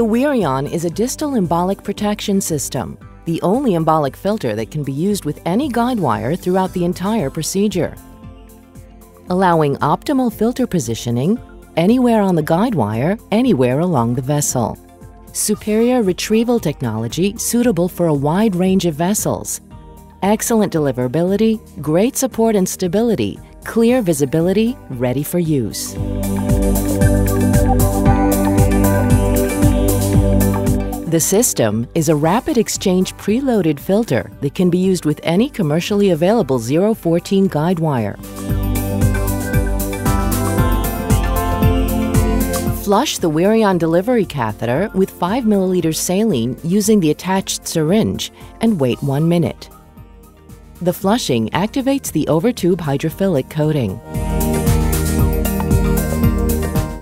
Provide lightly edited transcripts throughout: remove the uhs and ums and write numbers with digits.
The Wirion is a distal embolic protection system, the only embolic filter that can be used with any guide wire throughout the entire procedure, allowing optimal filter positioning anywhere on the guide wire, anywhere along the vessel. Superior retrieval technology suitable for a wide range of vessels, excellent deliverability, great support and stability, clear visibility, ready for use. The system is a rapid exchange preloaded filter that can be used with any commercially available 014 guide wire. Flush the Wirion delivery catheter with 5 ml saline using the attached syringe and wait 1 minute. The flushing activates the overtube hydrophilic coating.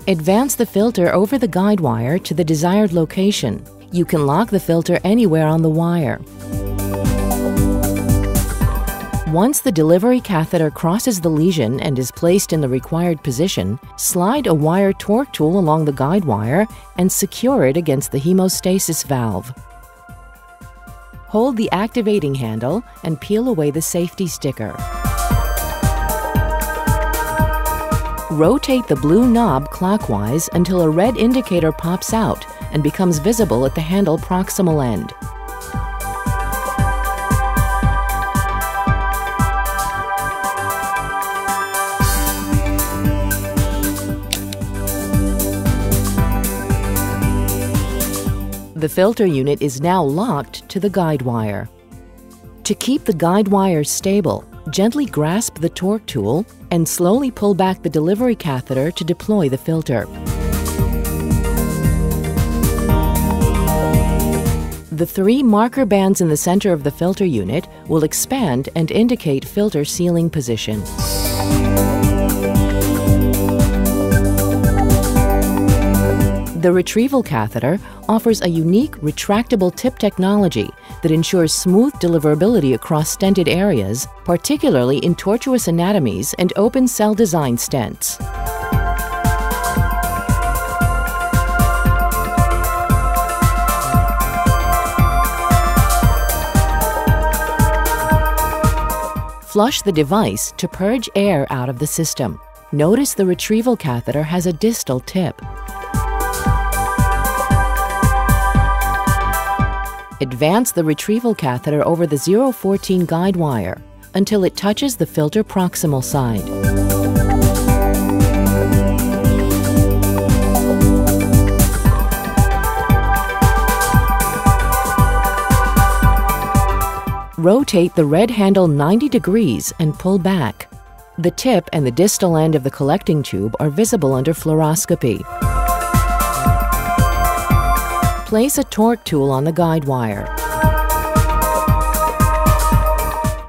Advance the filter over the guide wire to the desired location. You can lock the filter anywhere on the wire. Once the delivery catheter crosses the lesion and is placed in the required position, slide a wire torque tool along the guide wire and secure it against the hemostasis valve. Hold the activating handle and peel away the safety sticker. Rotate the blue knob clockwise until a red indicator pops out and becomes visible at the handle proximal end. The filter unit is now locked to the guide wire. To keep the guide wire stable, gently grasp the torque tool and slowly pull back the delivery catheter to deploy the filter. The 3 marker bands in the center of the filter unit will expand and indicate filter sealing position. The retrieval catheter offers a unique retractable tip technology that ensures smooth deliverability across stented areas, particularly in tortuous anatomies and open cell design stents. Flush the device to purge air out of the system. Notice the retrieval catheter has a distal tip. Advance the retrieval catheter over the 014 guide wire until it touches the filter proximal side. Rotate the red handle 90 degrees and pull back. The tip and the distal end of the collecting tube are visible under fluoroscopy. Place a torque tool on the guide wire.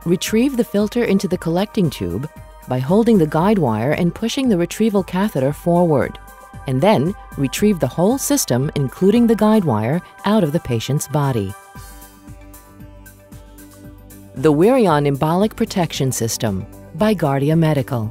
Retrieve the filter into the collecting tube by holding the guide wire and pushing the retrieval catheter forward, and then retrieve the whole system, including the guide wire, out of the patient's body. The Wirion Embolic Protection System by Gardia Medical.